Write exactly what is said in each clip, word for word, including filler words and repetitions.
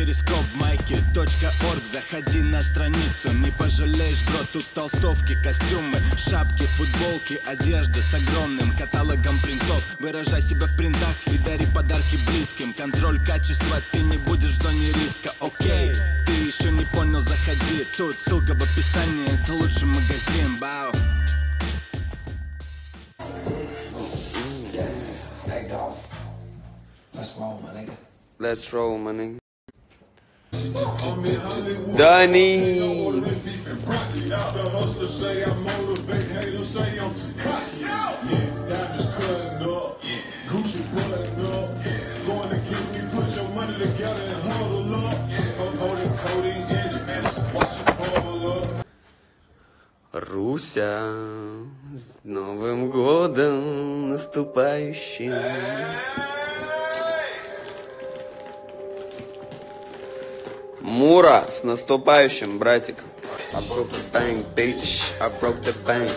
перископ майки точка орг. Заходи на страницу, не пожалеешь, бро. Тут толстовки, костюмы, шапки, футболки, одежда с огромным каталогом принтов. Выражай себя в принтах и дари подарки близким. Контроль качества, ты не будешь в зоне риска, окей? Ты еще не понял, заходи, тут ссылка в описании. Это лучший магазин, бау. Let's roll, my nigga. Danny. Руся, с Новым годом наступающим. Мура, с наступающим, братик. I broke the bank, bitch. I broke the bank.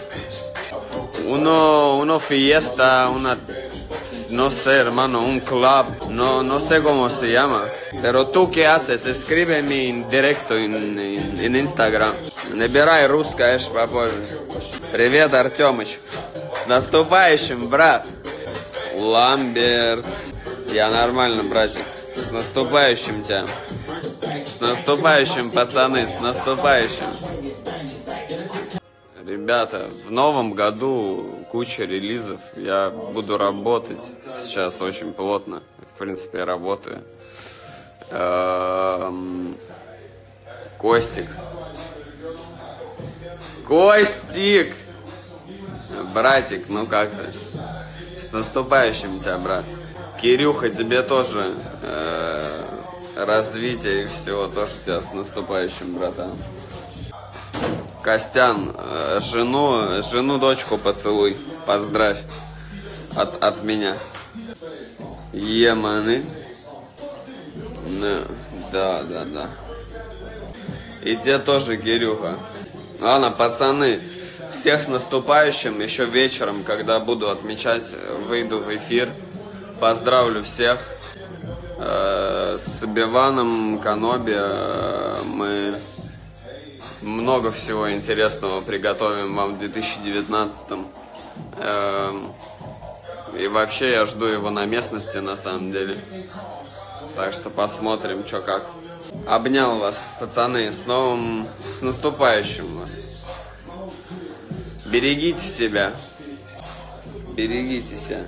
Uno, uno fiesta, una, no sé, hermano, un club. No, no sé cómo se llama. Pero tú qué haces? Escríbeme en directo en, en, en Instagram. Набирай русское аж попозже. Привет, Артемыч. С наступающим, брат. Ламберт. Я нормально, братик. С наступающим тебя. С наступающим, пацаны, с наступающим. Ребята, в новом году куча релизов. Я буду работать сейчас очень плотно. В принципе, я работаю. Костик. Костик! Братик, ну как ты? С наступающим тебя, брат. Кирюха, тебе тоже э, развитие и всего тоже тебя с наступающим, братан. Костян, э, жену, жену, дочку поцелуй, поздравь от, от меня. Еманы. Да, да, да. И тебе тоже, Герюга. Ладно, пацаны, всех с наступающим. Еще вечером, когда буду отмечать, выйду в эфир. Поздравлю всех с Биваном Каноби. Мы много всего интересного приготовим вам в две тысячи девятнадцатом. И вообще я жду его на местности, на самом деле. Так что посмотрим, что как. Обнял вас, пацаны, с новым, с наступающим вас. Берегите себя. Берегите себя.